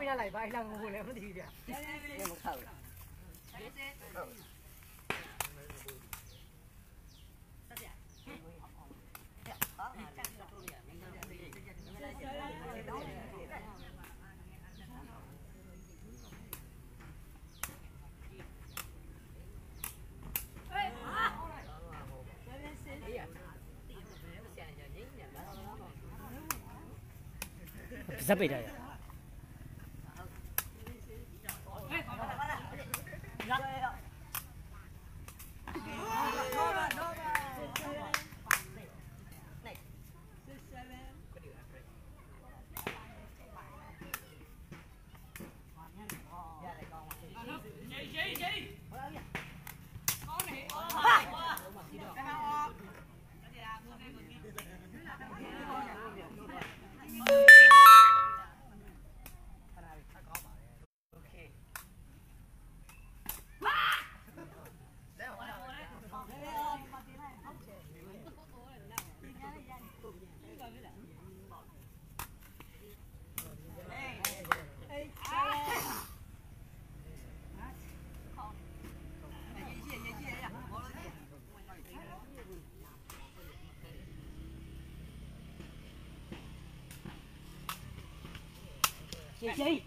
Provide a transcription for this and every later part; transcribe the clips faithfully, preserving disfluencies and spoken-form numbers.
mina lại bay lang ngủ này nó thì đẹp. Nên một thầu. Sắp bị đây. Chị chị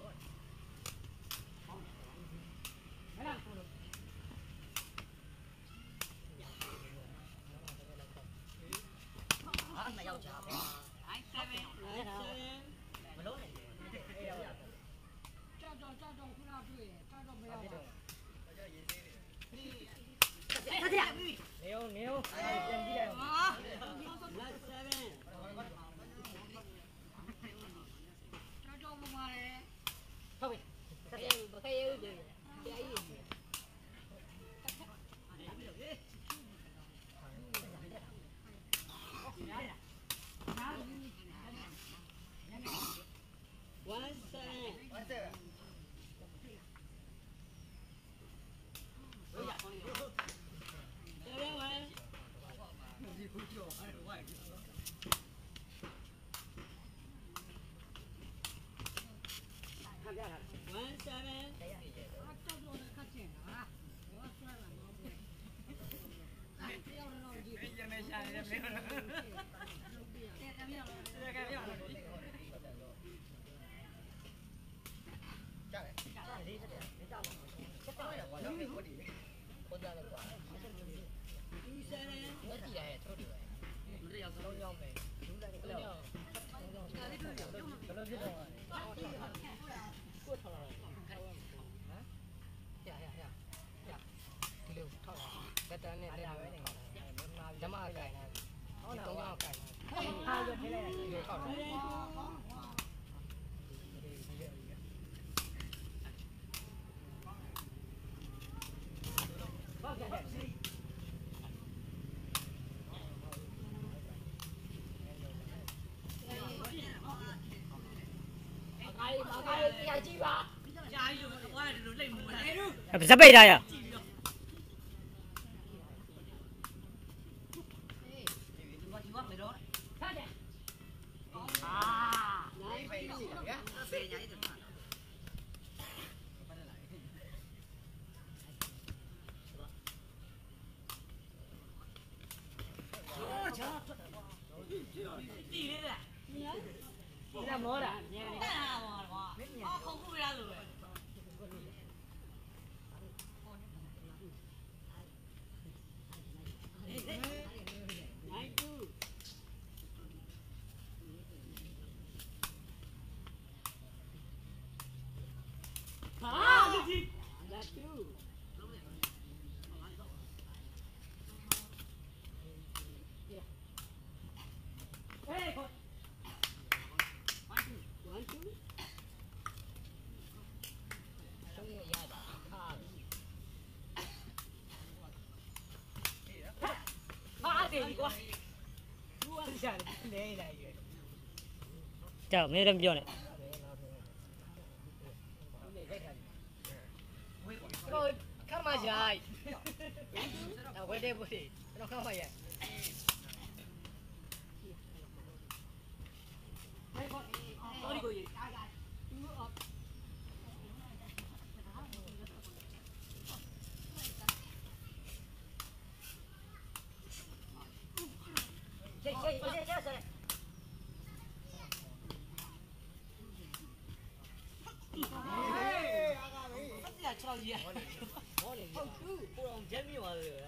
nếu nếu thôi, sao em bữa kia yêu gì, chơi gì? One two, one two. Sắp bị đây à? Chào mấy đêm vô này. Rồi, khám mà dài. Nào quên đêm vô đi, nó khám mà dài. Hãy subscribe cho kênh Ghiền Mì Gõ để không bỏ lỡ những video hấp dẫn. yeah. How true. Put on Jemmy while you were.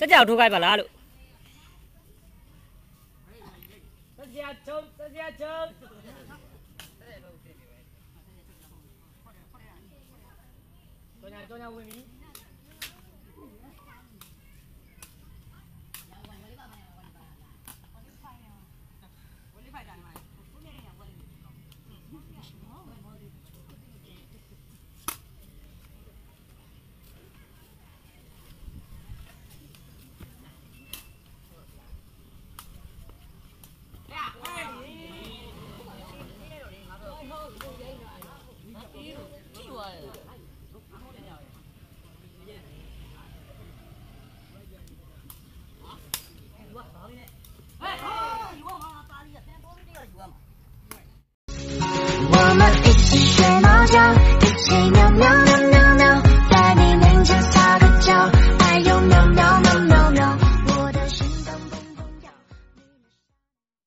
Chắc chào thu gai bà lá lụ.